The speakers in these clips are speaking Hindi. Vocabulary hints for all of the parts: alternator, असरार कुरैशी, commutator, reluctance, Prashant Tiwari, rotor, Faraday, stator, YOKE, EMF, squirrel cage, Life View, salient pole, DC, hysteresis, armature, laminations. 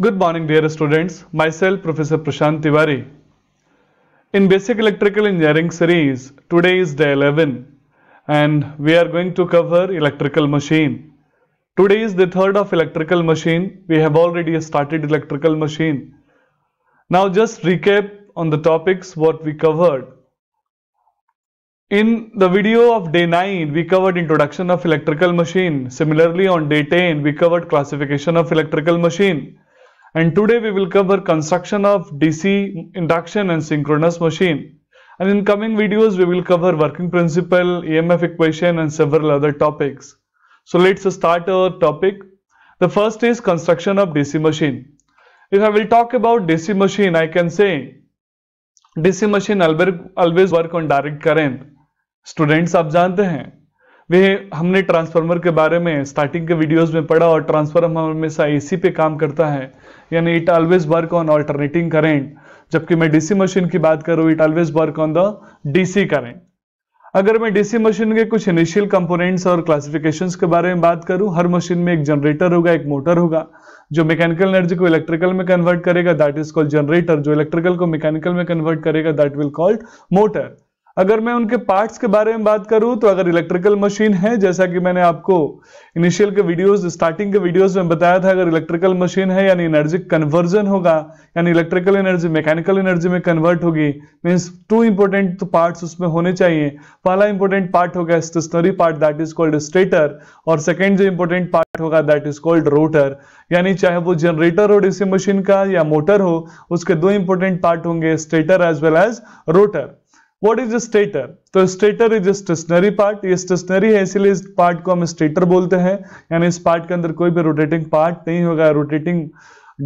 Good morning dear students, myself Professor Prashant Tiwari. In Basic Electrical Engineering series, today is day 11 and we are going to cover electrical machine. Today is the third of electrical machine, we have already started electrical machine. Now just recap on the topics what we covered. In the video of day 9, we covered introduction of electrical machine. Similarly on day 10, we covered classification of electrical machine. And today we will cover construction of DC induction and synchronous machine. And in coming videos, we will cover working principle, EMF equation and several other topics. So let's start our topic. The first is construction of DC machine. If I will talk about DC machine, I can say DC machine always work on direct current. Students आप जानते हैं हमने ट्रांसफार्मर के बारे में स्टार्टिंग के वीडियोस में पढ़ा और ट्रांसफार्मर हमेशा एसी पे काम करता है यानी it always work on alternating current, जबकि मैं डीसी मशीन की बात करूँ it always work on the DC current. अगर मैं डीसी मशीन के कुछ इनिशियल कंपोनेंट्स और क्लासिफिकेशंस के बारे में बात करूँ, हर मशीन में एक जनरेटर होगा, एक मोटर होगा जो मैकेनिकल एनर्जी को इलेक्ट्रिकल में कन्वर्ट करेगा, दैट इज कॉल्ड जनरेटर। जो इलेक्ट्रिकल को मैकेनिकल में कन्वर्ट करेगा दैट विल कॉल्ड मोटर। अगर मैं उनके पार्ट्स के बारे में बात करूं तो अगर इलेक्ट्रिकल मशीन है, जैसा कि मैंने आपको इनिशियल के वीडियोस स्टार्टिंग के वीडियोस में बताया था, अगर इलेक्ट्रिकल मशीन है यानी एनर्जी कन्वर्जन होगा, यानी इलेक्ट्रिकल एनर्जी मैकेनिकल एनर्जी में कन्वर्ट होगी। मींस टू इंपॉर्टेंट पार्ट्स उसमें होने चाहिए। पहला इंपॉर्टेंट पार्ट होगा stationary part that is called stator, और सेकेंड जो इंपॉर्टेंट पार्ट होगा दैट इज कॉल्ड रोटर। यानी चाहे वो जनरेटर हो डीसी मशीन का या मोटर हो, उसके दो इंपॉर्टेंट पार्ट होंगे, stator as well as rotor. What is stator? तो स्टेटर इज स्टेशनरी पार्ट, ये स्टेशनरी है इसलिए इस पार्ट को हम स्टेटर बोलते हैं, यानी इस पार्ट के अंदर कोई भी रोटेटिंग पार्ट नहीं होगा, रोटेटिंग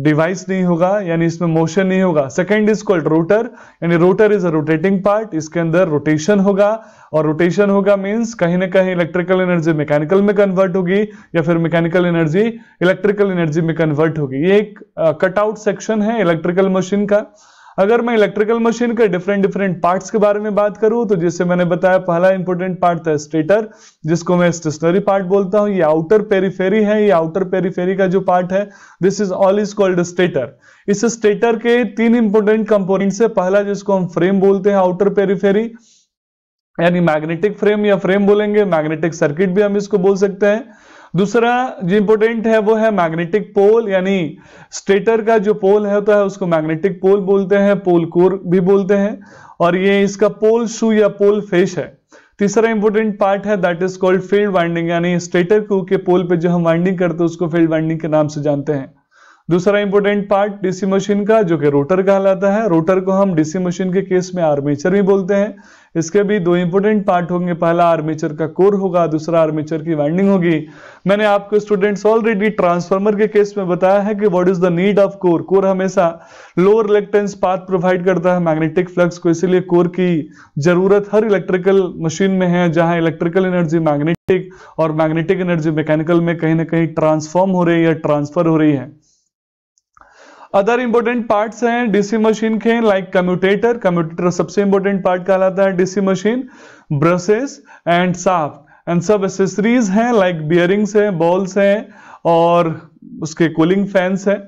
डिवाइस नहीं होगा, यानी इसमें मोशन नहीं होगा। सेकेंड इज कॉल्ड रोटर, यानी rotor is a rotating part, इसके अंदर रोटेशन होगा, और रोटेशन होगा मीन्स कहीं ना कहीं इलेक्ट्रिकल एनर्जी मैकेनिकल में कन्वर्ट होगी या फिर मैकेनिकल एनर्जी इलेक्ट्रिकल एनर्जी में कन्वर्ट होगी। ये एक कटआउट सेक्शन है इलेक्ट्रिकल मशीन का। अगर मैं इलेक्ट्रिकल मशीन के डिफरेंट पार्ट्स के बारे में बात करूं तो जैसे मैंने बताया पहला इंपॉर्टेंट पार्ट था स्टेटर, जिसको मैं स्टेशनरी पार्ट बोलता हूं, ये आउटर पेरीफेरी है, ये आउटर पेरीफेरी का जो पार्ट है this is all is called stator. इस स्टेटर के तीन इंपॉर्टेंट कंपोनेंट्स है। पहला जिसको हम फ्रेम बोलते हैं, आउटर पेरीफेरी यानी मैग्नेटिक फ्रेम या फ्रेम बोलेंगे, मैग्नेटिक सर्किट भी हम इसको बोल सकते हैं। दूसरा जो इंपॉर्टेंट है वो है मैग्नेटिक पोल, यानी स्टेटर का जो पोल है तो उसको मैग्नेटिक पोल बोलते हैं, पोल कोर भी बोलते हैं, और ये इसका पोल शू या पोल फेस है। तीसरा इंपॉर्टेंट पार्ट है that is called field winding, यानी स्टेटर के पोल पे जो हम वाइंडिंग करते हैं उसको फील्ड वाइंडिंग के नाम से जानते हैं। दूसरा इंपॉर्टेंट पार्ट डीसी मशीन का जो कि रोटर कहलाता है, रोटर को हम डीसी मशीन के केस में आर्मेचर भी बोलते हैं। इसके भी दो इंपॉर्टेंट पार्ट होंगे, पहला आर्मेचर का कोर होगा, दूसरा आर्मेचर की वाइंडिंग होगी। मैंने आपको स्टूडेंट्स ऑलरेडी ट्रांसफार्मर के केस में बताया है कि what is the need of core. Core हमेशा लो रिलेक्टेंस पाथ प्रोवाइड करता है मैग्नेटिक फ्लक्स को, इसीलिए कोर की जरूरत हर इलेक्ट्रिकल मशीन में है जहां इलेक्ट्रिकल एनर्जी मैग्नेटिक और मैग्नेटिक एनर्जी मैकेनिकल में कहीं ना कहीं ट्रांसफॉर्म हो रही है, ट्रांसफर हो रही है। अदर इंपॉर्टेंट पार्ट्स हैं डीसी मशीन के लाइक कम्यूटेटर, कम्यूटेटर सबसे इंपॉर्टेंट पार्ट कहलाता है DC machine, brushes and shaft and सब एसेसरीज हैं लाइक बियरिंग्स हैं, बॉल्स हैं और उसके कूलिंग फैंस हैं।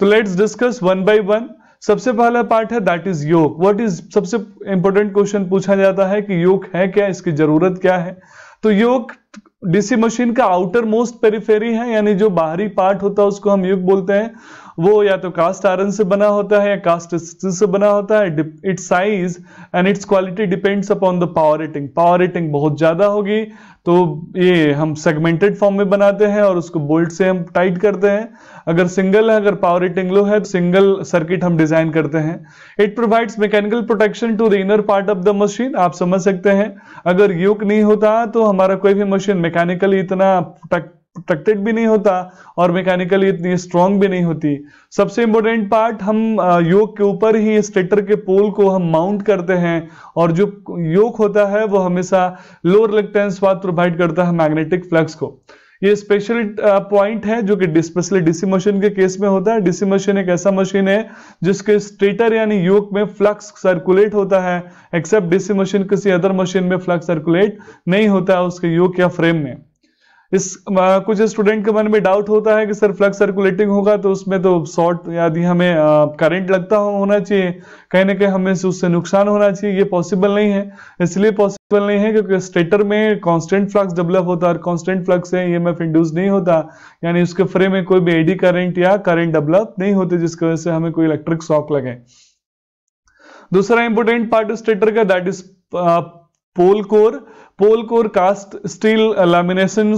तो let's discuss one by one. सबसे पहला पार्ट है that is yoke. What is, सबसे इंपॉर्टेंट क्वेश्चन पूछा जाता है कि योक है क्या, इसकी जरूरत क्या है। तो योक डीसी मशीन का आउटर मोस्ट पेरीफेरी है, यानी जो बाहरी पार्ट होता है उसको हम योक बोलते हैं। वो या तो कास्ट आयरन से बना होता है या कास्ट स्टील से बना होता है। Its size and its quality depends upon the power rating. Power rating बहुत ज्यादा होगी तो ये हम सेगमेंटेड फॉर्म में बनाते हैं और उसको बोल्ट से हम टाइट करते हैं। अगर सिंगल है, अगर पावर रेटिंग लो है तो सिंगल सर्किट हम डिजाइन करते हैं। It provides mechanical protection to the inner part of the machine. आप समझ सकते हैं अगर योक नहीं होता तो हमारा कोई भी मशीन मैकेनिकली इतना प्रोटेक्टेड भी नहीं होता और मैकेनिकली इतनी स्ट्रांग भी नहीं होती। सबसे इंपॉर्टेंट पार्ट, हम योक के ऊपर ही स्टेटर के पोल को हम माउंट करते हैं और जो योक होता है वो हमेशा लो रिलेक्टेंस पाथ प्रोवाइड करता है मैग्नेटिक फ्लक्स को। ये स्पेशल पॉइंट है जो कि स्पेशली डीसी मशीन के केस में होता है। डीसी मशीन एक ऐसा मशीन है जिसके स्टेटर यानी योक में फ्लक्स सर्कुलेट होता है, एक्सेप्ट डीसी मशीन किसी अदर मशीन में फ्लक्स सर्कुलेट नहीं होता है उसके योक या फ्रेम में। इस कुछ स्टूडेंट के मन में डाउट होता है कि सर फ्लक्स सर्कुलेटिंग होगा तो उसमें तो शॉर्ट यदि हमें करंट लगता होना चाहिए, कहीं ना कहीं हमें उससे नुकसान होना चाहिए। ये पॉसिबल नहीं है, इसलिए पॉसिबल नहीं है क्योंकि स्टेटर में कांस्टेंट फ्लक्स डेवलप होता है और कांस्टेंट फ्लक्स से ईएमएफ इंड्यूस नहीं होता, यानी उसके फ्रेम में कोई भी एडी करंट या करंट डेवलप नहीं होते जिसकी वजह से हमें कोई इलेक्ट्रिक शॉक लगे। दूसरा इंपोर्टेंट पार्ट स्टेटर का that is pole core. Pole core cast steel lamination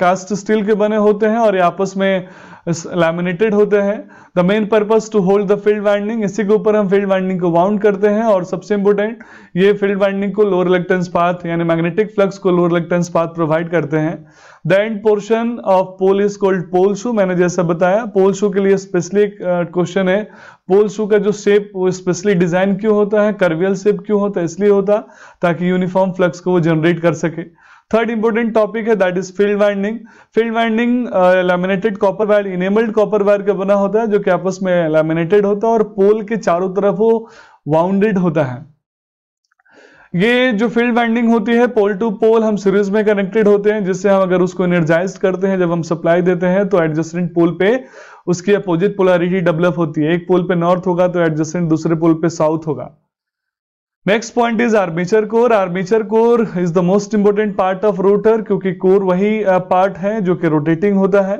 cast steel के बने होते हैं और ये आपस में लैमिनेटेड होते हैं। The main purpose to hold the field winding, इसी के ऊपर हम फील्ड वाइंडिंग को वाउंड करते हैं। और सबसे इंपोर्टेंट, ये फील्ड वाइंडिंग को लोअर रिलक्टेंस पाथ यानी मैग्नेटिक फ्लक्स को लोअर रिलक्टेंस पाथ प्रोवाइड करते हैं। The end portion of pole is called pole shoe. मैंने जैसा बताया पोल शू के लिए स्पेशली क्वेश्चन है, पोल शू का जो शेप वो स्पेशली डिजाइन क्यों होता है, कर्वियल शेप क्यों होता है, इसलिए होता ताकि यूनिफॉर्म फ्लक्स को वो जनरेट कर सके। थर्ड इंपोर्टेंट टॉपिक है that is field winding. Field winding laminated copper wire, enabled copper wire का बना होता है जो कि आपस में लैमिनेटेड होता है और पोल के चारों तरफ वो वाउंडेड होता है। ये जो फील्ड वाइंडिंग होती है पोल टू पोल हम सीरीज में कनेक्टेड होते हैं, जिससे हम अगर उसको एनर्जाइज करते हैं, जब हम सप्लाई देते हैं तो एडजेसेंट पोल पे उसकी अपोजिट पोलैरिटी डेवलप होती है। एक पोल पे नॉर्थ होगा तो एडजेसेंट दूसरे पोल पे साउथ होगा। Next point is armature core. Armature core is the most important part of rotor, क्योंकि कोर वही पार्ट है जो कि रोटेटिंग होता है,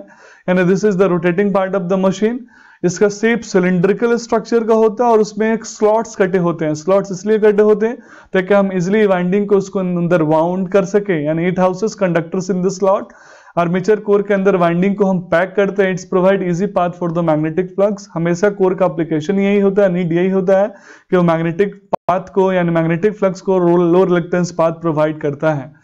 यानी this is the rotating part of the machine. इसका शेप सिलिंड्रिकल स्ट्रक्चर का होता है और उसमें एक स्लॉट्स कटे होते हैं। स्लॉट्स इसलिए कटे होते हैं ताकि हम इजिली वाइंडिंग को उसको अंदर वाउंड कर सके, यानी it houses conductors in the slot. Armature core के अंदर वाइंडिंग को हम पैक करते हैं। Its provide easy path for the magnetic flux. हमेशा कोर का एप्लीकेशन यही होता है, नीड यही होता है कि वो मैग्नेटिक पाथ को यानी मैग्नेटिक फ्लक्स को लो रिलक्टेंस पाथ प्रोवाइड करता है।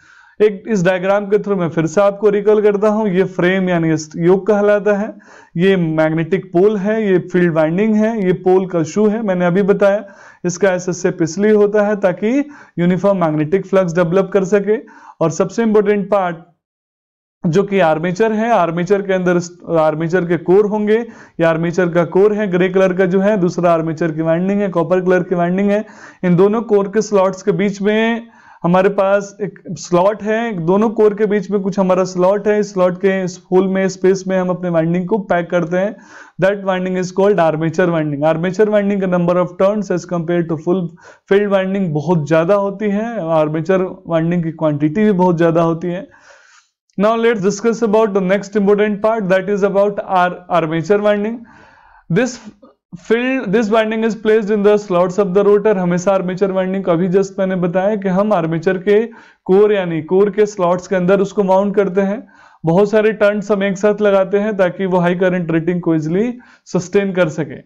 एक इस डायग्राम के थ्रू मैं फिर से आपको रिकॉल करता हूं, ये फ्रेम यानी योक कहलाता है, ये मैग्नेटिक पोल है, ये फील्ड वाइंडिंग है, ये पोल का शू है, मैंने अभी बताया। इसका ऐसे शेप इसलिए होता है ताकि यूनिफॉर्म मैग्नेटिक फ्लक्स डेवलप कर सके। और सबसे इंपोर्टेंट पार्ट जो कि आर्मेचर है, आर्मेचर के अंदर आर्मेचर के कोर होंगे, ये आर्मेचर का कोर है ग्रे कलर का जो है, दूसरा आर्मेचर की वाइंडिंग है कॉपर कलर की वाइंडिंग है। इन दोनों कोर के स्लॉट्स के बीच में हमारे पास एक स्लॉट है, दोनों कोर के बीच में कुछ हमारा स्लॉट है, इस स्लॉट के इस होल में स्पेस में हम अपने वाइंडिंग को पैक करते हैं। That winding is called armature winding. Armature winding का number of turns as compare to full field winding बहुत ज्यादा होती है, आर्मेचर वाइंडिंग की क्वांटिटी भी बहुत ज्यादा होती है। Now let's discuss about the next important part, that is about our armature winding. This winding is placed in the slots of the rotor. हमेशा आर्मेचर वाइंडिंग अभी जस्ट मैंने बताया कि हम आर्मेचर के कोर यानी कोर के स्लॉट्स के अंदर उसको माउंट करते हैं। बहुत सारे टर्न्स हम एक साथ लगाते हैं ताकि वो हाई करंट रेटिंग को इजिली सस्टेन कर सके।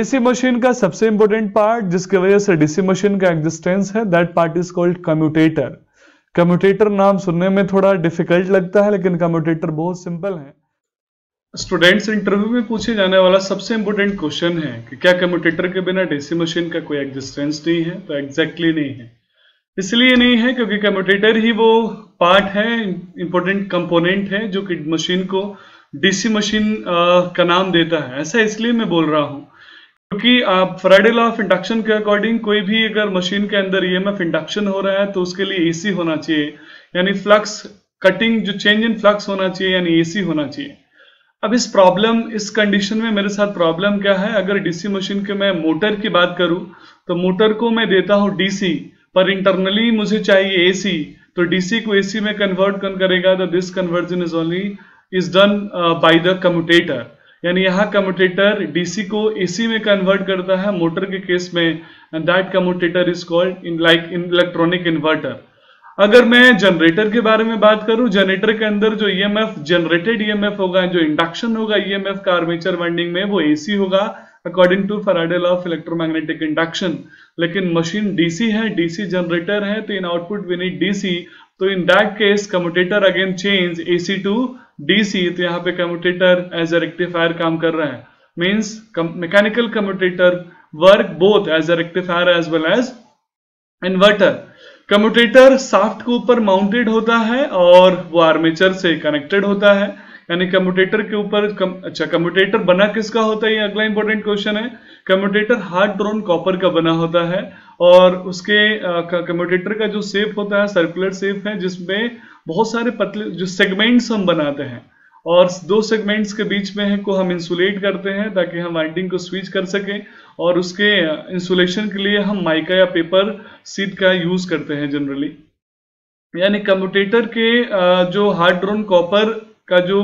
डीसी मशीन का सबसे इंपोर्टेंट पार्ट जिसकी वजह से डीसी मशीन का एग्जिस्टेंस है, that part is called commutator. Commutator नाम सुनने में थोड़ा डिफिकल्ट लगता है लेकिन कम्यूटेटर बहुत सिंपल है। स्टूडेंट्स, इंटरव्यू में पूछे जाने वाला सबसे इंपोर्टेंट क्वेश्चन है कि क्या कम्यूटेटर के बिना डीसी मशीन का कोई एग्जिस्टेंस नहीं है, तो एग्जैक्टली नहीं है। इसलिए नहीं है क्योंकि कम्यूटेटर ही वो पार्ट है, इंपोर्टेंट कंपोनेंट है जो कि मशीन को डीसी मशीन का नाम देता है। ऐसा इसलिए मैं बोल रहा हूँ क्योंकि आप फ्राइडे लॉ ऑफ इंडक्शन के अकॉर्डिंग कोई भी अगर मशीन के अंदर ईएमएफ इंडक्शन हो रहा है तो उसके लिए एसी होना चाहिए, यानी फ्लक्स कटिंग जो चेंज इन फ्लक्स होना चाहिए यानी एसी होना चाहिए। अब इस प्रॉब्लम इस कंडीशन में मेरे साथ प्रॉब्लम क्या है, अगर डीसी मशीन के मैं मोटर की बात करूं तो मोटर को मैं देता हूं डीसी पर इंटरनली मुझे चाहिए एसी, तो डीसी को एसी में कन्वर्ट कौन करेगा, तो this conversion is only is done by the commutator. यानी यहाँ कम्यूटेटर डीसी को एसी में कन्वर्ट करता है मोटर के केस में, and that commutator is called in electronic inverter. अगर मैं जनरेटर के बारे में बात करूं, जनरेटर के अंदर जो ईएमएफ जनरेटेड ईएमएफ होगा, जो इंडक्शन होगा ईएमएफ का आर्मेचर वाइंडिंग में, वो एसी होगा according to Faraday law of electromagnetic induction. लेकिन मशीन डीसी है, डीसी जनरेटर है, तो in output we need DC, तो in that case commutator again change AC to DC. तो यहाँ पे कम्यूटेटर एज अ रेक्टिफायर काम कर रहा है, means mechanical commutator work both as a rectifier as well as inverter. Commutator shaft के ऊपर माउंटेड होता है और वो आर्मेचर से कनेक्टेड होता है, यानी कम्यूटेटर के ऊपर अच्छा कम्यूटेटर बना किसका होता है, ये अगला इंपॉर्टेंट क्वेश्चन है। कम्यूटेटर हार्ड ड्रोन कॉपर का बना होता है और उसके कम्यूटेटर का जो शेप होता है सर्कुलर शेप है, जिसमें बहुत सारे पतले जो सेगमेंट्स हम बनाते हैं और दो सेगमेंट्स के बीच में है को हम इंसुलेट करते हैं ताकि हम वाइंडिंग को स्विच कर सकें, और उसके इंसुलेशन के लिए हम माइका या पेपर सीट का यूज़ करते हैं जनरली। यानी कम्यूटेटर के जो हार्ड ड्रोन कॉपर का जो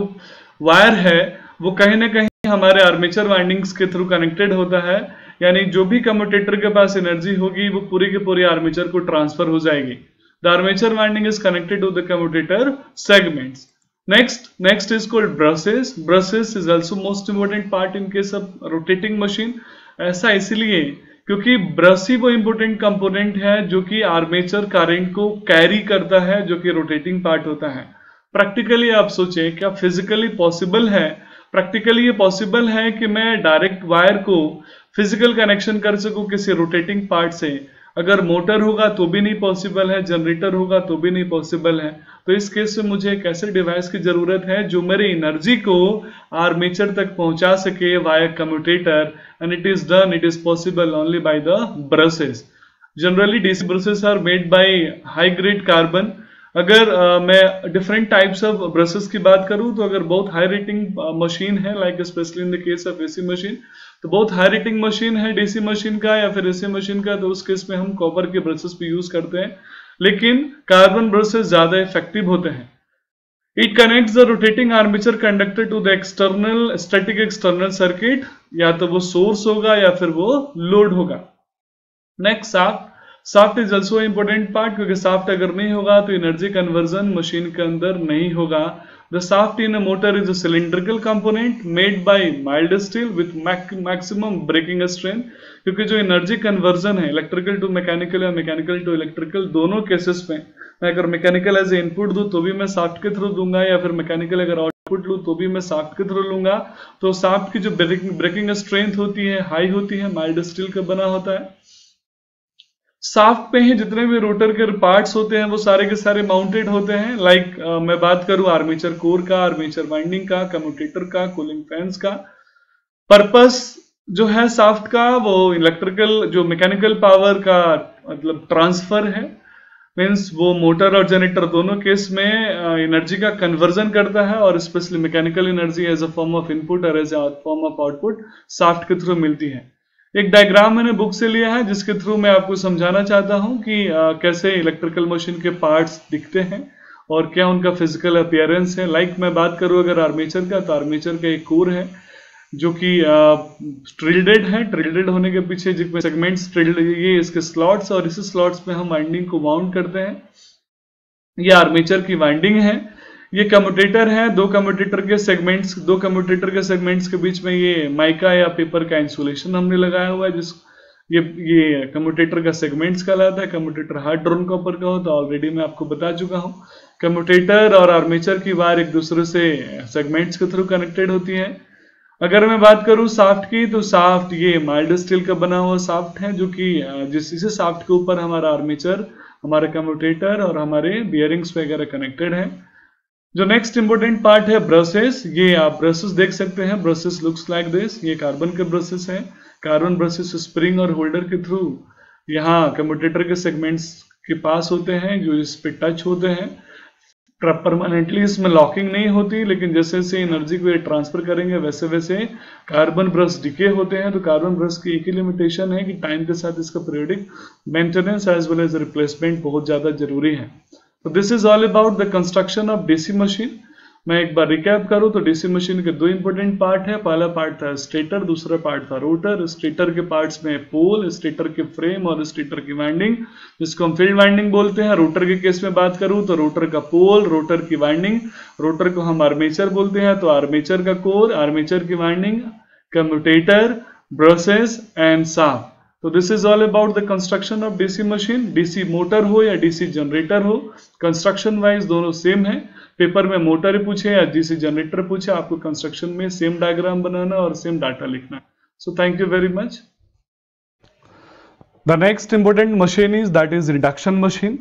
वायर है वो कहीं ना कहीं हमारे आर्मेचर वाइंडिंग्स के थ्रू कनेक्टेड होता है, यानी जो भी कम्यूटेटर के पास एनर्जी होगी वो पूरी के पूरी आर्मेचर को ट्रांसफर हो जाएगी। The armature winding is connected to the commutator segments. Next is called brushes. Brushes is also most important part in case of rotating machine. ऐसा इसलिए क्योंकि ब्रश ही वो इम्पोर्टेंट कंपोनेंट है जो कि आर्मेचर करंट को कैरी करता है, जो कि रोटेटिंग पार्ट होता है। प्रैक्टिकली आप सोचें क्या फिजिकली पॉसिबल है? प्रैक्टिकली ये पॉसिबल है कि मैं डायरेक्ट वायर को फिजिकल कनेक्शन कर सकूँ किसी रोटेटिंग पार्ट से। अगर मोटर होगा तो भी नहीं पॉसिबल है, जनरेटर होगा तो भी नहीं पॉसिबल है। तो इस केस में मुझे एक ऐसे डिवाइस की ज़रूरत है जो मेरी एनर्जी को आर्मेचर तक पहुंचा सके via commutator, and it is done, it is possible only by the brushes. Generally DC brushes are made by high grade carbon. अगर मैं डिफरेंट टाइप्स ऑफ ब्रशेस की बात करूं तो अगर बहुत हाई रेटिंग मशीन है, like specially in the case of AC machine, तो बहुत हाई रेटिंग मशीन है डीसी मशीन का या फिर एसी मशीन का, तो उस केस में हम कॉपर के ब्रशेस भी यूज करते हैं, लेकिन कार्बन ब्रशेस ज़्यादा इफेक्टिव होते हैं। It connects the rotating armature conductor to the external static external circuit, या तो वो सोर्स होगा या फिर वो लोड होगा। Next shaft is also important part, क्योंकि साफ्ट अगर नहीं होगा तो एनर्जी कन्वर्जन मशीन के अंदर नहीं होगा। The shaft in a motor is a cylindrical component made by mild steel with maximum breaking strain, क्योंकि जो एनर्जी कन्वर्जन है इलेक्ट्रिकल टू मैकेनिकल या मैकेनिकल टू इलेक्ट्रिकल, दोनों केसेस में मैं अगर मैकेनिकल एज ए इनपुट दूँ तो भी मैं साफ्ट के थ्रू दूंगा, या फिर मैकेनिकल अगर आउटपुट लूँ तो भी मैं साफ्ट के थ्रू लूंगा। तो साफ्ट की जो ब्रेकिंग स्ट्रेंथ होती है हाई होती है, माइल्ड स्टील का बना होता है। साफ्ट पे ही जितने भी रोटर के पार्ट्स होते हैं वो सारे के सारे माउंटेड होते हैं। लाइक मैं बात करूं आर्मेचर कोर का, आर्मेचर वाइंडिंग का, कम्यूटेटर का, कूलिंग फैंस का। पर्पस जो है साफ्ट का वो इलेक्ट्रिकल जो मैकेनिकल पावर का मतलब ट्रांसफर है, मीन्स वो मोटर और जनरेटर दोनों केस में एनर्जी का कन्वर्जन करता है, और specially mechanical energy as a form of input और as a form of output shaft के थ्रू मिलती है। एक डायग्राम मैंने बुक से लिया है जिसके थ्रू मैं आपको समझाना चाहता हूं कि कैसे इलेक्ट्रिकल मशीन के पार्ट्स दिखते हैं और क्या उनका फिजिकल अपीयरेंस है। लाइक मैं बात करूं अगर आर्मेचर का, तो आर्मेचर का एक कोर है जो कि ट्रिल्डेड है। ट्रिल्डेड होने के पीछे जिसमें सेगमेंट्स ट्रिल्डेड, ये इसके स्लॉट्स, और इसी स्लॉट्स में हम वाइंडिंग को माउंट करते हैं। ये आर्मेचर की वाइंडिंग है। ये कम्यूटेटर है। दो कम्यूटेटर के सेगमेंट्स के बीच में ये माइका या पेपर का इंसुलेशन हमने लगाया हुआ है, जिस ये कम्यूटेटर का सेगमेंट्स कहलाता है। कम्यूटेटर हार्ड ड्रोन कॉपर का हो तो ऑलरेडी मैं आपको बता चुका हूँ। कम्यूटेटर और आर्मेचर की वायर एक दूसरे से सेगमेंट्स के थ्रू कनेक्टेड होती है। अगर मैं बात करूँ साफ्ट की, तो साफ्ट ये माइल्ड स्टील का बना हुआ साफ्ट है, जो कि इसी साफ्ट के ऊपर हमारा आर्मेचर, हमारा कम्यूटेटर और हमारे बियरिंग्स वगैरह कनेक्टेड है। जो नेक्स्ट इंपॉर्टेंट पार्ट है ब्रशेस। ये आप ब्रशेस देख सकते हैं, ब्रशेस लुक्स लाइक दिस। ये कार्बन के ब्रशेस हैं। कार्बन ब्रशेस स्प्रिंग और होल्डर के थ्रू यहाँ कम्यूटेटर के सेगमेंट्स के पास होते हैं, जो इस पे टच होते हैं। परमानेंटली इसमें लॉकिंग नहीं होती, लेकिन जैसे जैसे एनर्जी को ये ट्रांसफर करेंगे वैसे वैसे कार्बन ब्रश डिके होते हैं। तो कार्बन ब्रश की एक ही लिमिटेशन है कि टाइम के साथ इसका periodic maintenance as well as replacement बहुत ज़्यादा जरूरी है। तो this is all about the construction of DC machine. मैं एक बार रिकैप करूं तो डीसी मशीन के दो इंपॉर्टेंट पार्ट है। पहला पार्ट था स्टेटर, दूसरा पार्ट था रोटर। स्टेटर के पार्ट्स में पोल, स्टेटर के फ्रेम और स्टेटर की वाइंडिंग, जिसको हम फील्ड वाइंडिंग बोलते हैं। रोटर के केस में बात करूं तो रोटर का पोल, रोटर की वाइंडिंग, रोटर को हम आर्मेचर बोलते हैं, तो आर्मेचर का कोर, आर्मेचर की winding, commutator, brushes and shaft. तो this is all about the construction of DC machine. DC motor हो या डीसी जनरेटर हो, कंस्ट्रक्शन वाइज दोनों सेम है। पेपर में मोटर पूछे या डीसी जनरेटर पूछे, आपको कंस्ट्रक्शन में सेम डायग्राम बनाना और सेम डाटा लिखना। So thank you very much. The next important machine is that is induction machine.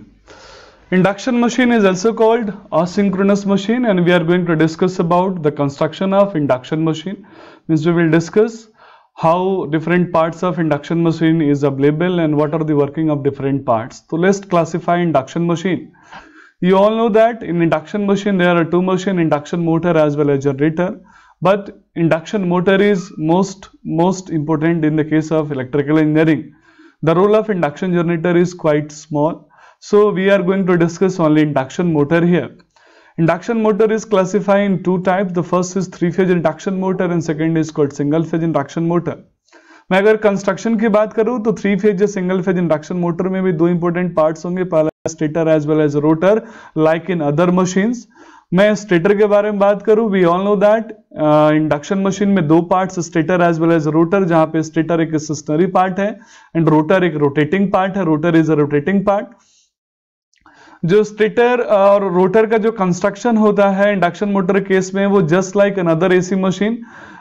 Induction machine is also called asynchronous machine, and we are going to discuss about the construction of induction machine. Means we will discuss how different parts of induction machine is available and what are the working of different parts. So let's classify induction machine. You all know that in induction machine there are two machine, induction motor as well as generator. But induction motor is most important in the case of electrical engineering. The role of induction generator is quite small. So we are going to discuss only induction motor here. Induction motor is classified in two types. The first is three-phase induction motor and second is called single-phase induction motor. मैं अगर कंस्ट्रक्शन की बात करूं तो थ्री फेज या सिंगल फेज इंडक्शन मोटर में भी दो इंपॉर्टेंट पार्ट्स होंगे, पहला stator as well as rotor like in other machines. मैं स्टेटर के बारे में बात करूं, we all know that induction machine में दो parts stator as well as rotor, जहां पे स्टेटर एक स्टेशनरी पार्ट है एंड रोटर एक रोटेटिंग पार्ट है. Rotor is a rotating part. जो स्टेटर और रोटर का जो कंस्ट्रक्शन होता है इंडक्शन मोटर केस में वो just like another AC machine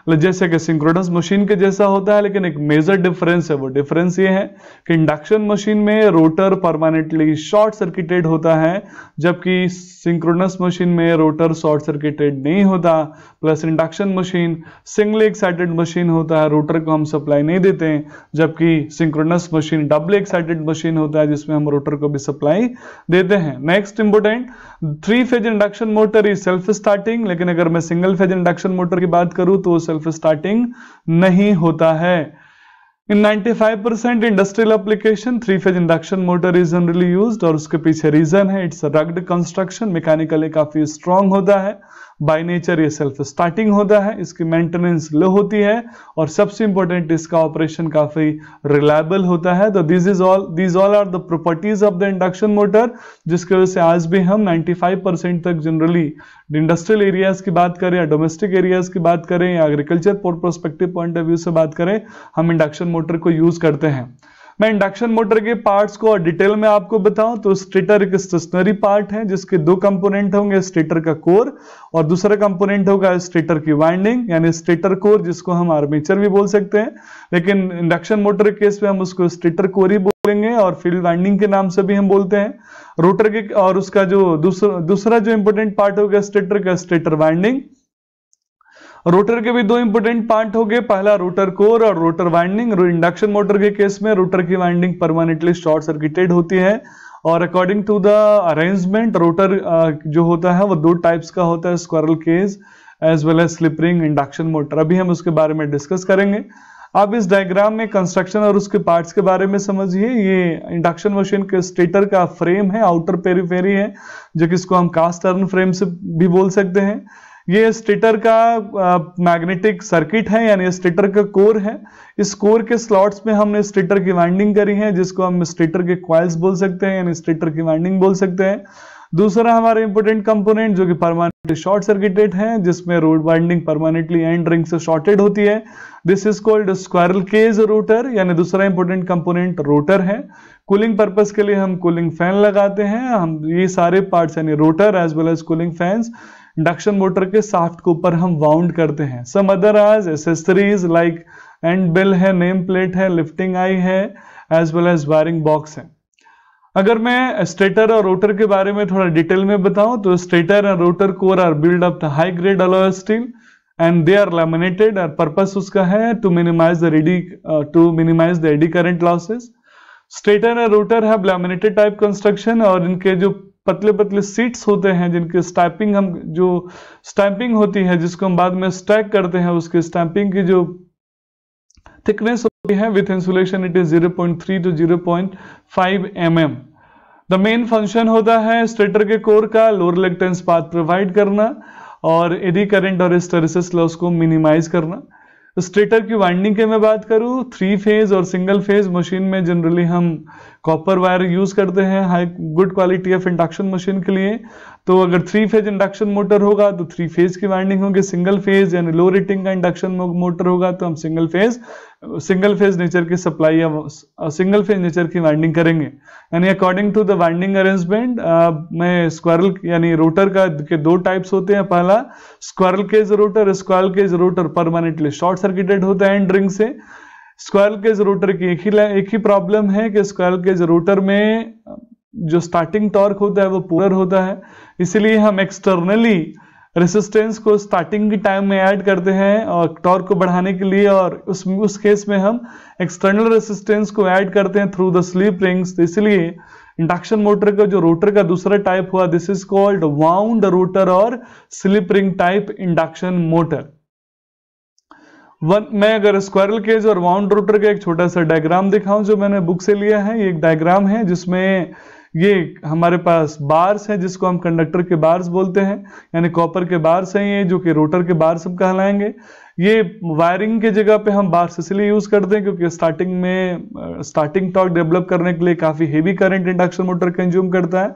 जैसे कि सिंक्रोनस मशीन के जैसा होता है, लेकिन एक मेजर डिफरेंस है. वो डिफरेंस ये है कि इंडक्शन मशीन में रोटर परमानेंटली शॉर्ट सर्किटेड होता है, जबकि सिंक्रोनस मशीन में रोटर शॉर्ट सर्किटेड नहीं होता. Plus induction machine single excited machine होता है, रोटर को हम सप्लाई नहीं देते हैं, जबकि synchronous machine double excited machine होता है जिसमें हम रोटर को भी सप्लाई देते हैं. Next important, three phase induction motor is self starting, लेकिन अगर मैं सिंगल फेज इंडक्शन मोटर की बात करूं तो सेल्फ स्टार्टिंग नहीं होता है. In 95% industrial application three phase induction motor is generally used और उसके पीछे रीजन है, इट्स रग्ड कंस्ट्रक्शन, मैकेनिकली काफी स्ट्रॉन्ग होता है, बाय नेचर ये सेल्फ स्टार्टिंग होता है, इसकी मेंटेनेंस लो होती है और सबसे इंपॉर्टेंट इसका ऑपरेशन काफी रिलायबल होता है. तो these all are the properties of the induction motor, जिसकी वजह से आज भी हम 95% तक जनरली इंडस्ट्रियल एरियाज की बात करें या डोमेस्टिक एरियाज की बात करें या agriculture prospective point of view से बात करें, हम इंडक्शन मोटर को यूज करते हैं. मैं इंडक्शन मोटर के पार्ट्स को और डिटेल में आपको बताऊं तो स्टेटर एक स्टेशनरी पार्ट है जिसके दो कंपोनेंट होंगे, स्टेटर का कोर और दूसरा कंपोनेंट होगा स्टेटर की वाइंडिंग यानी स्टेटर कोर, जिसको हम आर्मेचर भी बोल सकते हैं, लेकिन इंडक्शन मोटर केस में हम उसको स्टेटर कोर ही बोलेंगे और फील्ड वाइंडिंग के नाम से भी हम बोलते हैं. रोटर के और उसका जो दूसरा जो इंपोर्टेंट पार्ट होगा स्टेटर का, स्टेटर वाइंडिंग. रोटर के भी दो इंपोर्टेंट पार्ट हो गए, पहला रोटर कोर और रोटर वाइंडिंग. इंडक्शन मोटर के केस में रोटर की वाइंडिंग परमानेंटली शॉर्ट सर्किटेड होती है और according to the arrangement rotor जो होता है वो दो टाइप्स का होता है, squirrel cage as well as slip ring induction motor. अभी हम उसके बारे में डिस्कस करेंगे. आप इस डायग्राम में कंस्ट्रक्शन और उसके पार्ट्स के बारे में समझिए. ये इंडक्शन मशीन के स्टेटर का फ्रेम है, आउटर पेरीफेरी है, जो कि इसको हम कास्ट आयरन फ्रेम से भी बोल सकते हैं. ये स्टेटर का मैग्नेटिक सर्किट है यानी स्टेटर का कोर है. इस कोर के स्लॉट्स में हमने स्टेटर की वाइंडिंग करी है, जिसको हम स्टेटर के कॉइल्स बोल सकते हैं यानी स्टेटर की वाइंडिंग बोल सकते हैं. दूसरा हमारे इंपोर्टेंट कंपोनेंट जो कि परमानेंटली शॉर्ट सर्किटेड है, जिसमें rod winding permanently end ring से शॉर्टेड होती है, this is called squirrel cage rotor यानी दूसरा इंपोर्टेंट कंपोनेंट रोटर है. कूलिंग पर्पस के लिए हम कूलिंग फैन लगाते हैं. हम ये सारे पार्ट्स यानी rotor as well as cooling fans induction motor के शाफ्ट के ऊपर हम वाउंड करते हैं. Some other as accessories like end bell है, नेम प्लेट है, लिफ्टिंग आई है as well as wiring box है. अगर मैं स्टेटर और रोटर के बारे में थोड़ा डिटेल में बताऊं तो stator and rotor core are build up the high grade alloy steel and they are laminated और पर्पस उसका है to minimize the eddy current losses. Stator and rotor have laminated type construction और इनके जो पतले पतले सीट्स होते हैं जिनके स्टैम्पिंग होती है, जिसको हम बाद में स्टैक करते हैं, उसके स्टैम्पिंग की जो थिकनेस होती है with insulation it is 0.3 to 0.5 mm. The main function होता है स्टेटर के कोर का लोअर रिलक्टेंस पाथ प्रोवाइड करना और एडी करंट और हिस्टैरिसीस लॉस को मिनिमाइज करना. स्टेटर की वाइंडिंग के मैं बात करूं, थ्री फेज और सिंगल फेज मशीन में जनरली हम कॉपर वायर यूज करते हैं high good quality of induction machine के लिए. तो अगर थ्री फेज इंडक्शन मोटर होगा तो थ्री फेज की वाइंडिंग होगी, सिंगल फेज यानी लो रेटिंग का इंडक्शन मोटर होगा तो हम सिंगल फेज नेचर की सप्लाई या सिंगल फेज नेचर की वाइंडिंग करेंगे. यानी according to the winding arrangement मैं स्क्विरल यानी रोटर का के दो टाइप्स होते हैं, पहला squirrel cage rotor permanently short circuited होता है एंड रिंग से. स्क्विरल केज रोटर की एक ही प्रॉब्लम है कि स्क्विरल केज रोटर में जो स्टार्टिंग टॉर्क होता है वो पूरा होता है, इसलिए हम एक्सटर्नली रेसिस्टेंस को स्टार्टिंग के टाइम में ऐड करते हैं और टॉर्क को बढ़ाने के लिए, और उस केस में हम एक्सटर्नल रेसिस्टेंस को ऐड करते हैं थ्रू द स्लिप रिंग्स. तो इसलिए इंडक्शन मोटर का जो रोटर का दूसरा टाइप हुआ, this is called wound rotor और slip ring type induction motor. मैं अगर स्क्वायरल केज और वाउंड रोटर का एक छोटा सा डायग्राम दिखाऊं जो मैंने बुक से लिया है, ये एक डायग्राम है जिसमें ये हमारे पास बार्स है जिसको हम कंडक्टर के बार्स बोलते हैं, यानी कॉपर के बार्स हैं ये जो कि रोटर के बार्स हम कहलाएंगे। ये वायरिंग के जगह पे हम बार्स इसलिए यूज करते हैं क्योंकि स्टार्टिंग टॉर्क डेवलप करने के लिए काफी heavy current induction motor consume करता है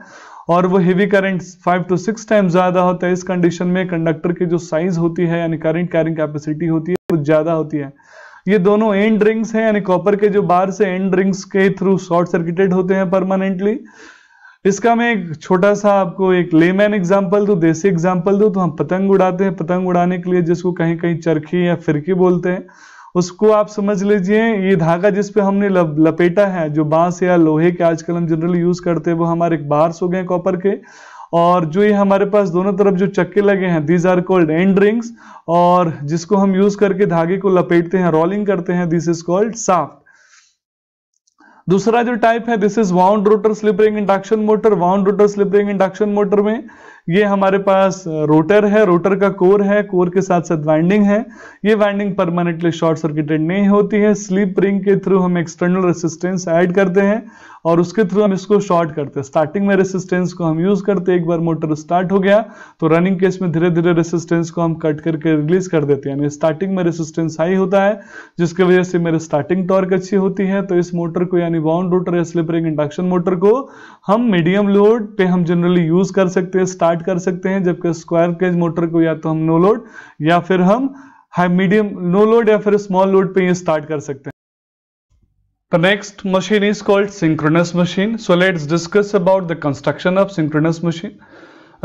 और वो हेवी करंट 5 to 6 टाइम ज्यादा होता है। इस कंडीशन में कंडक्टर की जो साइज होती है यानी करंट कैरिंग कैपेसिटी होती है कुछ ज्यादा होती है। ये दोनों एंड रिंग्स हैं यानी कॉपर के जो बार्स है एंड रिंग्स के थ्रू शॉर्ट सर्किटेड होते हैं परमानेंटली। इसका मैं एक छोटा सा आपको एक लेमैन एग्जांपल दूं, देसी एग्जांपल दूं तो हम पतंग उड़ाते हैं, पतंग उड़ाने के लिए जिसको कहीं कहीं चरखी या फिरकी बोलते हैं उसको आप समझ लीजिए। ये धागा जिसपे हमने लपेटा है जो बांस या लोहे के आजकल हम जनरली यूज करते हैं वो हमारे बार्स हो गए कॉपर के, और जो ये हमारे पास दोनों तरफ जो चक्के लगे हैं these are called end rings, और जिसको हम यूज करके धागे को लपेटते हैं रोलिंग करते हैं दिस इज कॉल्ड शाफ्ट। दूसरा जो टाइप है this is wound rotor slip ring induction motor. Wound rotor slip ring induction motor में ये हमारे पास रोटर है, रोटर का कोर है, कोर के साथ साथ वाइंडिंग है, ये वाइंडिंग परमानेंटली शॉर्ट सर्किटेड नहीं होती है। स्लिप रिंग के थ्रू हम एक्सटर्नल रेसिस्टेंस ऐड करते हैं और उसके थ्रू हम इसको शॉर्ट करते हैं। स्टार्टिंग में रेसिस्टेंस को हम यूज करते हैं, एक बार मोटर स्टार्ट हो गया तो रनिंग केस में धीरे धीरे रेसिस्टेंस को हम कट करके रिलीज कर देते हैं, यानी स्टार्टिंग में रेसिस्टेंस हाई होता है जिसकी वजह से मेरी स्टार्टिंग टॉर्क अच्छी होती है। तो इस मोटर को यानी वाउंड रोटर या स्लिप रिंग इंडक्शन मोटर को हम मीडियम लोड पे हम जनरली यूज कर सकते हैं, स्टार्ट कर सकते हैं, जबकि स्क्वायर केज मोटर को या तो हम नो लोड या फिर हम हाई मीडियम नो लोड या फिर स्मॉल लोड पे ये स्टार्ट कर सकते हैं। The next machine is called synchronous machine. So let's discuss about the construction of synchronous machine.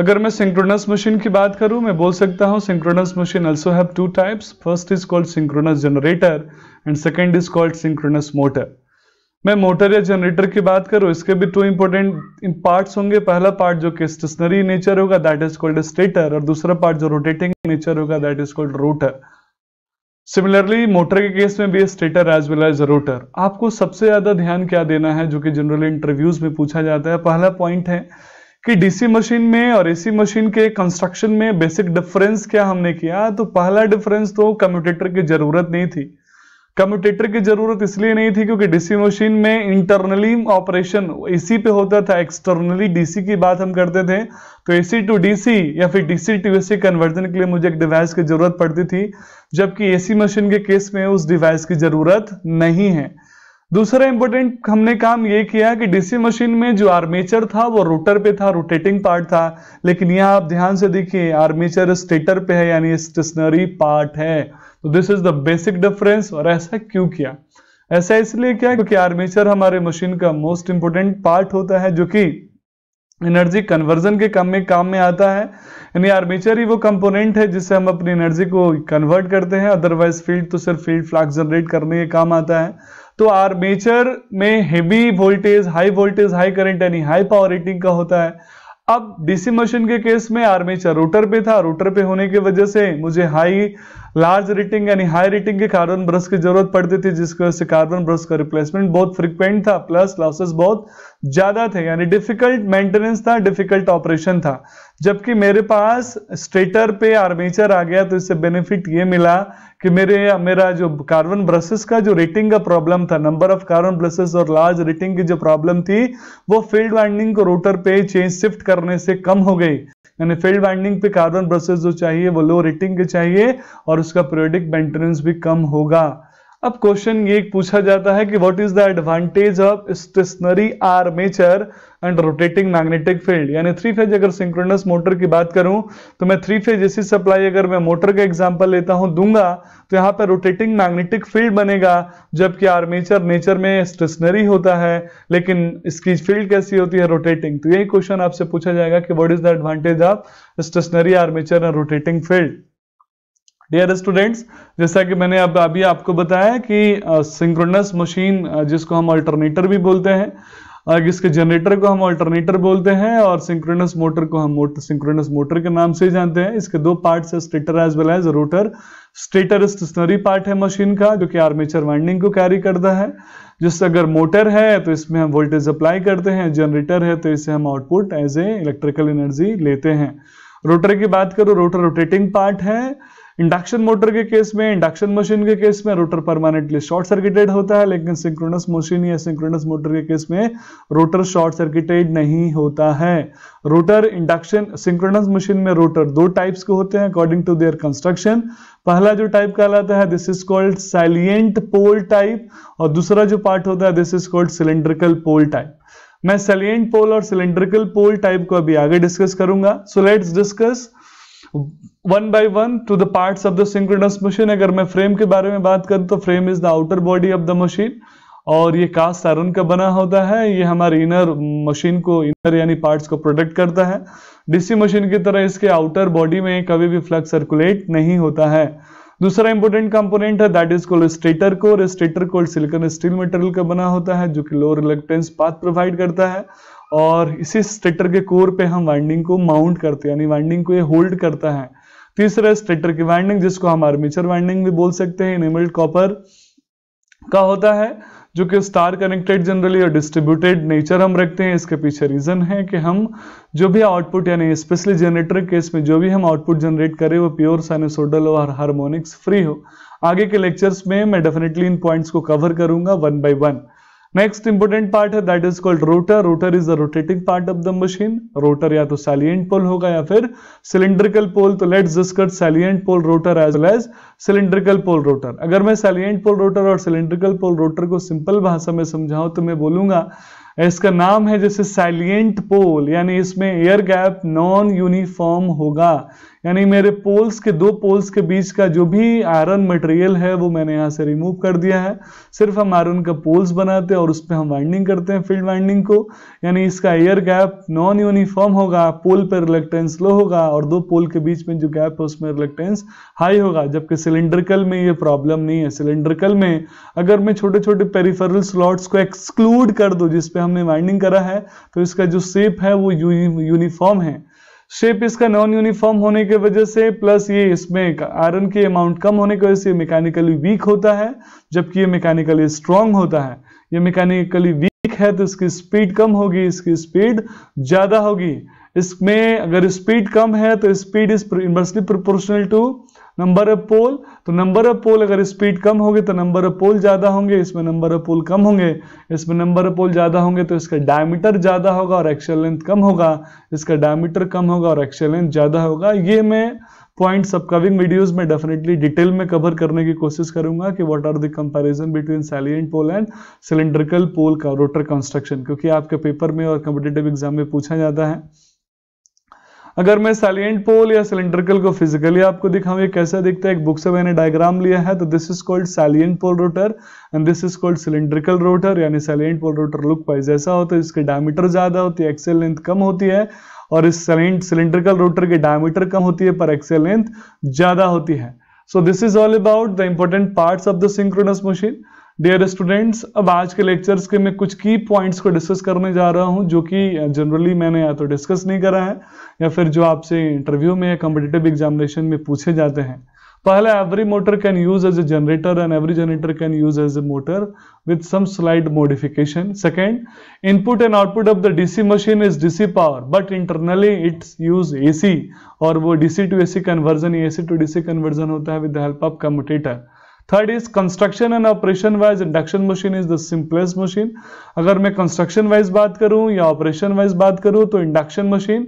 अगर मैं synchronous machine की बात करूं मैं बोल सकता हूं synchronous machine also have two types. First is called synchronous generator and second is called synchronous motor. मैं मोटर या जनरेटर की बात करूं इसके भी टू इंपॉर्टेंट पार्ट्स होंगे। पहला पार्ट जो कि स्टेशनरी नेचर होगा दैट इज कॉल्ड स्टेटर, और दूसरा पार्ट जो रोटेटिंग नेचर होगा that is called rotor. Similarly motor के केस में भी stator as well as rotor. आपको सबसे ज्यादा ध्यान क्या देना है जो कि जनरली इंटरव्यूज में पूछा जाता है, पहला पॉइंट है कि डीसी मशीन में और एसी मशीन के कंस्ट्रक्शन में बेसिक डिफरेंस क्या हमने किया। तो पहला डिफरेंस तो कम्यूटेटर की जरूरत नहीं थी। कम्यूटेटर की जरूरत इसलिए नहीं थी क्योंकि डीसी मशीन में इंटरनली ऑपरेशन एसी पे होता था, एक्सटर्नली डीसी की बात हम करते थे। तो एसी टू डीसी या फिर डीसी टू एसी कन्वर्जन के लिए मुझे एक डिवाइस की जरूरत पड़ती थी, जबकि एसी मशीन के केस में उस डिवाइस की जरूरत नहीं है। दूसरा इंपॉर्टेंट हमने काम ये किया कि डीसी मशीन में जो आर्मेचर था वो रोटर पे था, रोटेटिंग पार्ट था, लेकिन यहाँ आप ध्यान से देखिए आर्मेचर स्टेटर पे है यानी स्टेशनरी पार्ट है। तो this is the basic difference. और ऐसा क्यों किया? ऐसा इसलिए किया क्योंकि आर्मेचर हमारे मशीन का मोस्ट इंपोर्टेंट पार्ट होता है जो कि एनर्जी कन्वर्जन के काम में आता है, यानी आर्मेचर ही वो कंपोनेंट है जिससे हम अपनी एनर्जी को कन्वर्ट करते हैं। अदरवाइज फील्ड तो सिर्फ फील्ड फ्लक्स जनरेट करने के काम आता है। तो आर्मेचर में हेवी वोल्टेज हाई करंट यानी हाई पावर रेटिंग का होता है। अब डीसी मशीन के केस में आर्मेचर रोटर पे था, रोटर पे होने की वजह से मुझे लार्ज रेटिंग यानी हाई रेटिंग के कार्बन ब्रश की जरूरत पड़ती थी, जिसकी वजह से कार्बन ब्रश का रिप्लेसमेंट बहुत फ्रिक्वेंट था, प्लस लॉसेस बहुत ज्यादा थे, यानी डिफिकल्ट मेंटेनेंस था, डिफिकल्ट ऑपरेशन था। जबकि मेरे पास स्टेटर पे आर्मेचर आ गया तो इससे बेनिफिट ये मिला कि मेरा जो कार्बन ब्रशेस का जो रेटिंग का प्रॉब्लम था, नंबर ऑफ कार्बन ब्रशेस और लार्ज रेटिंग की जो प्रॉब्लम थी वो फील्ड वाइंडिंग को रोटर पे चेंज शिफ्ट करने से कम हो गई, यानी फील्ड वाइंडिंग पे कार्बन ब्रशेस जो चाहिए वो लो रेटिंग के चाहिए और उसका पीरियोडिक मेंटेनेंस भी कम होगा। अब क्वेश्चन ये पूछा जाता है कि what is the advantage of stationary armature and rotating magnetic field. यानी थ्री फेज अगर सिंक्रोनस मोटर की बात करूं तो मैं थ्री फेज एसी सप्लाई अगर मैं मोटर का एग्जांपल लेता हूं दूंगा तो यहाँ पर रोटेटिंग मैग्नेटिक फील्ड बनेगा, जबकि आर्मेचर नेचर में स्टेशनरी होता है लेकिन इसकी फील्ड कैसी होती है, रोटेटिंग। तो यही क्वेश्चन आपसे पूछा जाएगा कि what is the advantage of stationary armature and rotating field. Dear students, जैसा कि मैंने अभी आपको बताया कि सिंक्रोनस मशीन जिसको हम अल्टरनेटर भी बोलते हैं आगे इसके जनरेटर को हम अल्टरनेटर बोलते हैं और सिंक्रोनस मोटर को हम सिंक्रोनस मोटर के नाम से ही जानते हैं। इसके दो पार्ट्स है, stator as well as rotor. Stator stationary part है मशीन का जो कि आर्मेचर वाइंडिंग को कैरी करता है, जिससे अगर मोटर है तो इसमें हम वोल्टेज अप्लाई करते हैं, जनरेटर है तो इसे हम output as a electrical energy लेते हैं। रोटर की बात करो, रोटर रोटेटिंग पार्ट है। इंडक्शन मोटर के केस में, इंडक्शन मशीन के केस में रोटर परमानेंटली शॉर्ट सर्किटेड होता है, लेकिन सिंक्रोनस मशीन या सिंक्रोनस मोटर के केस में रोटर शॉर्ट सर्किटेड नहीं होता है। रोटर इंडक्शन सिंक्रोनस मशीन में रोटर दो टाइप्स के होते हैं अकॉर्डिंग टू देयर कंस्ट्रक्शन। पहला जो टाइप कहलाता है this is called salient pole type, और दूसरा जो पार्ट होता है this is called cylindrical pole type. मैं सैलिएंट पोल और सिलेंड्रिकल पोल टाइप को अभी आगे डिस्कस करूंगा। So let's discuss one by one to the parts of the synchronous machine. अगर मैं फ्रेम के बारे में बात करूं तो frame is the outer body of the machine, और ये कास्ट आयरन का बना होता है। ये हमारे इनर मशीन को, इनर यानी पार्ट्स को प्रोटेक्ट करता है। डीसी मशीन की तरह इसके आउटर बॉडी में कभी भी फ्लक्स सर्कुलेट नहीं होता है। दूसरा इंपॉर्टेंट कंपोनेंट है that is called stator core. Stator core silicon steel material का बना होता है जो कि लो रिलक्टेंस पाथ प्रोवाइड करता है, और इसी स्टेटर के कोर पे हम वाइंडिंग को माउंट करते हैं, यानी वाइंडिंग को ये होल्ड करता है। तीसरा स्टेटर की वाइंडिंग, जिसको हम आर्मेचर वाइंडिंग भी बोल सकते हैं, इनेबल्ड कॉपर का होता है जो कि स्टार कनेक्टेड जनरली और डिस्ट्रीब्यूटेड नेचर हम रखते हैं। इसके पीछे रीजन है कि हम जो भी आउटपुट यानी स्पेशली जनरेटर केस में जो भी हम आउटपुट जनरेट करें वो प्योर साइनसोइडल और हार्मोनिक्स फ्री हो। आगे के लेक्चर्स में मैं डेफिनेटली इन पॉइंट्स को कवर करूंगा one by one. Next important part है that is called rotor. Rotor is the rotating part of the machine. Rotor या तो सैलिएंट पोल होगा या फिर सिलेंड्रिकल पोल। तो let's discuss salient pole rotor as well as cylindrical pole rotor. अगर मैं सैलिएंट पोल रोटर और सिलेंड्रिकल पोल रोटर को सिंपल भाषा में समझाऊं तो मैं बोलूंगा इसका नाम है जैसे सैलिएंट पोल, यानी इसमें एयर गैप नॉन यूनिफॉर्म होगा, यानी मेरे पोल्स के, दो पोल्स के बीच का जो भी आयरन मटेरियल है वो मैंने यहाँ से रिमूव कर दिया है। सिर्फ हम आयरन का पोल्स बनाते हैं और उस पर हम वाइंडिंग करते हैं, फील्ड वाइंडिंग को, यानी इसका एयर गैप नॉन यूनिफॉर्म होगा। पोल पर रिलक्टेंस लो होगा और दो पोल के बीच में जो गैप है उसमें रिलक्टेंस हाई होगा, जबकि सिलेंड्रिकल में ये प्रॉब्लम नहीं है। सिलेंड्रिकल में अगर मैं छोटे छोटे पेरिफेरल स्लॉट्स को एक्सक्लूड कर दूँ जिसपे हमने वाइंडिंग करा है तो इसका जो शेप है वो यूनिफॉर्म है। शेप इसका नॉन यूनिफॉर्म होने की वजह से प्लस ये इसमें आयरन की अमाउंट कम होने की वजह से मैकेनिकली वीक होता है, जबकि ये मैकेनिकली स्ट्रांग होता है। ये मैकेनिकली वीक है तो इसकी स्पीड कम होगी, इसकी स्पीड ज्यादा होगी। इसमें अगर स्पीड कम है तो speed is inversely proportional to number of pole. तो नंबर ऑफ पोल अगर स्पीड कम होगी तो नंबर ऑफ पोल ज्यादा होंगे, इसमें नंबर ऑफ पोल कम होंगे, इसमें नंबर ऑफ पोल ज्यादा होंगे तो इसका डायमीटर ज्यादा होगा और एक्सियल लेंथ कम होगा। इसका डायमीटर कम होगा और एक्सियल लेंथ ज्यादा होगा। ये मैं पॉइंट्स अपकमिंग वीडियोज में डेफिनेटली डिटेल में कवर करने की कोशिश करूंगा कि what are the comparison between salient pole and cylindrical pole का रोटर कंस्ट्रक्शन, क्योंकि आपके पेपर में और कॉम्पिटिटिव एग्जाम में पूछा जाता है। अगर मैं सैलिएंट पोल या सिलेंड्रिकल को फिजिकली आपको दिखाऊं ये कैसा दिखता है, एक बुक से मैंने डायग्राम लिया है। तो this is called salient pole rotor and this is called cylindrical rotor. यानी salient pole rotor look wise ऐसा होता है, इसके डायमीटर ज्यादा होती है, एक्सेल लेंथ कम होती है, और इस सिलेंड्रिकल रोटर के डायमीटर कम होती है पर एक्सेल लेंथ ज्यादा होती है। So this is all about the important parts of the synchronous machine. Dear students, अब आज के लेक्चर्स के मैं कुछ की पॉइंट्स को डिस्कस करने जा रहा हूं जो कि जनरली मैंने या तो डिस्कस नहीं करा है या फिर जो आपसे इंटरव्यू में या कॉम्पिटिटिव एग्जामिनेशन में पूछे जाते हैं। पहला, every motor can use as a generator and every generator can use as a motor with some slide modification. Second, input and output of the DC machine is DC power but internally it's use AC, और वो DC to AC conversion, AC to DC conversion होता है with the help of commutator. Third is construction and operation wise induction machine is the simplest machine. अगर मैं कंस्ट्रक्शन वाइज बात करूं या ऑपरेशन वाइज बात करूं तो इंडक्शन मशीन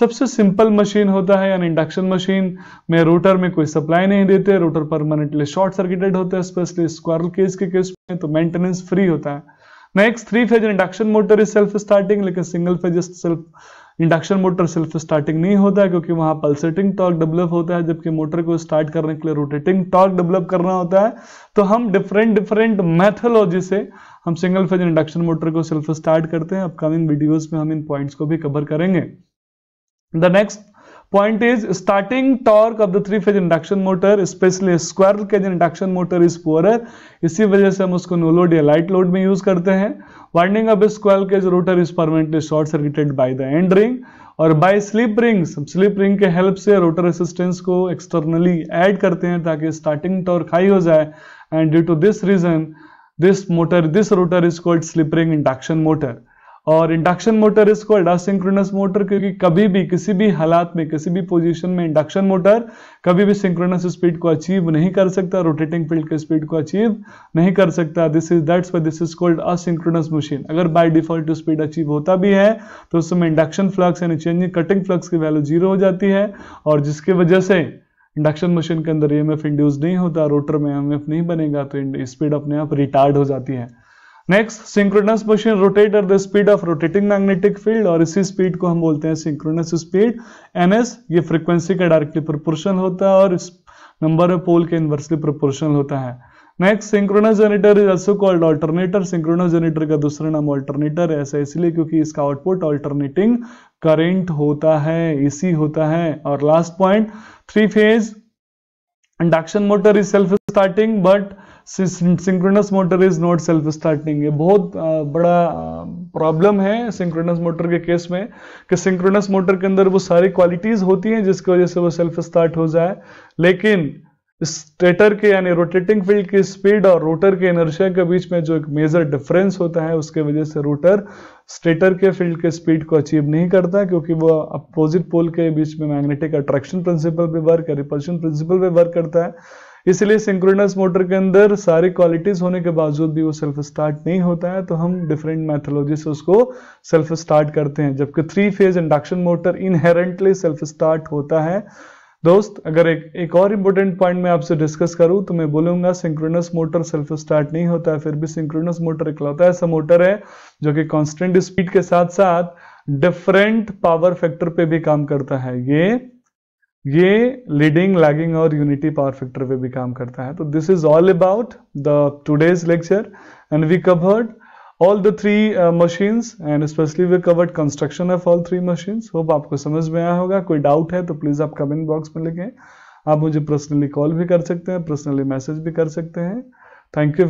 सबसे सिंपल मशीन होता है, यानी इंडक्शन मशीन में रोटर में कोई सप्लाई नहीं देते, रोटर परमानेंटली शॉर्ट सर्किटेड होता है, स्पेशली स्क्वायरल केस के केस में, तो मेंटेनेंस फ्री होता है। Next, three phase induction motor is self starting, लेकिन single phase induction motor self starting नहीं होता है क्योंकि वहां पल्सेटिंग टॉर्क डेवलप होता है, जबकि मोटर को स्टार्ट करने के लिए रोटेटिंग टॉर्क डेवलप करना होता है। तो हम डिफरेंट मेथोलॉजी से हम सिंगल फेज इंडक्शन मोटर को सेल्फ स्टार्ट करते हैं। अपकमिंग वीडियोस में हम इन पॉइंट्स को भी कवर करेंगे। The next Point is, starting torque of the three-phase induction motor, especially squirrel cage induction motor, is poorer. इसी वजह से हम उसको नो लोड या लाइट लोड में यूज करते हैं. Winding up squirrel cage rotor is permanently short circuited by the end ring और by slip rings. Slip ring के हेल्प से रोटर रेसिस्टेंस को एक्सटर्नली ऐड करते हैं ताकि स्टार्टिंग टॉर्क हाई हो जाए. And due to this reason this rotor is called slip ring induction motor. और induction motor is called asynchronous motor क्योंकि कभी भी किसी भी हालात में किसी भी पोजीशन में इंडक्शन मोटर कभी भी सिंक्रोनस स्पीड को अचीव नहीं कर सकता, रोटेटिंग फील्ड के स्पीड को अचीव नहीं कर सकता. That's why this is called asynchronous machine. अगर बाय डिफॉल्ट स्पीड अचीव होता भी है तो उसमें इंडक्शन फ्लक्स यानी चेंजिंग कटिंग फ्लक्स की वैल्यू जीरो हो जाती है और जिसकी वजह से इंडक्शन मशीन के अंदर EMF इंड्यूस नहीं होता, रोटर में EMF नहीं बनेगा तो स्पीड अपने आप रिटार्ड हो जाती है. Next, synchronous machine rotate at the speed of rotating magnetic field और इसी स्पीड को हम बोलते हैं सिंक्रोनस स्पीड. NS ये फ्रीक्वेंसी का डायरेक्टली प्रोपोर्शनल होता है और नंबर ऑफ पोल के इनवर्सली प्रोपोर्शनल होता है. Next, synchronous generator is also called alternator. Synchronous generator का दूसरा नाम ऑल्टरनेटर है, ऐसा इसलिए क्योंकि इसका आउटपुट ऑल्टरनेटिंग करंट होता है, AC होता है. और last point, three phase induction motor is self starting but synchronous motor is not self starting. ये बहुत बड़ा प्रॉब्लम है सिंक्रोनस मोटर के केस में कि सिंक्रोनस मोटर के अंदर वो सारी क्वालिटीज होती हैं जिसकी वजह से वो सेल्फ स्टार्ट हो जाए, लेकिन स्टेटर के यानी रोटेटिंग फील्ड की स्पीड और रोटर के इनर्शिया के बीच में जो एक मेजर डिफरेंस होता है उसके वजह से रोटर स्टेटर के फील्ड के स्पीड को अचीव नहीं करता क्योंकि वो अपोजिट पोल के बीच में मैग्नेटिक अट्रैक्शन प्रिंसिपल पे वर्क, रिपल्शन प्रिंसिपल पे वर्क करता है. इसलिए सिंक्रोनस मोटर के अंदर सारी क्वालिटीज होने के बावजूद भी वो सेल्फ स्टार्ट नहीं होता है, तो हम डिफरेंट मेथोलॉजी से उसको सेल्फ स्टार्ट करते हैं, जबकि three phase induction motor inherently self start होता है. दोस्त, अगर एक और इम्पोर्टेंट पॉइंट मैं आपसे डिस्कस करूं तो मैं बोलूंगा सिंक्रोनस मोटर सेल्फ स्टार्ट नहीं होता है, फिर भी सिंक्रोनस मोटर इकलौता ऐसा मोटर है जो कि कांस्टेंट स्पीड के साथ साथ डिफरेंट पावर फैक्टर पे भी काम करता है. ये लीडिंग, लैगिंग और यूनिटी पावर फैक्टर पे भी काम करता है. तो this is all about the today's lecture and we covered all the three machines and especially we covered construction of all three machines. Hope आपको समझ में आया होगा. कोई डाउट है तो प्लीज आप कमेंट बॉक्स में लिखें. आप मुझे पर्सनली कॉल भी कर सकते हैं, पर्सनली मैसेज भी कर सकते हैं. Thank you.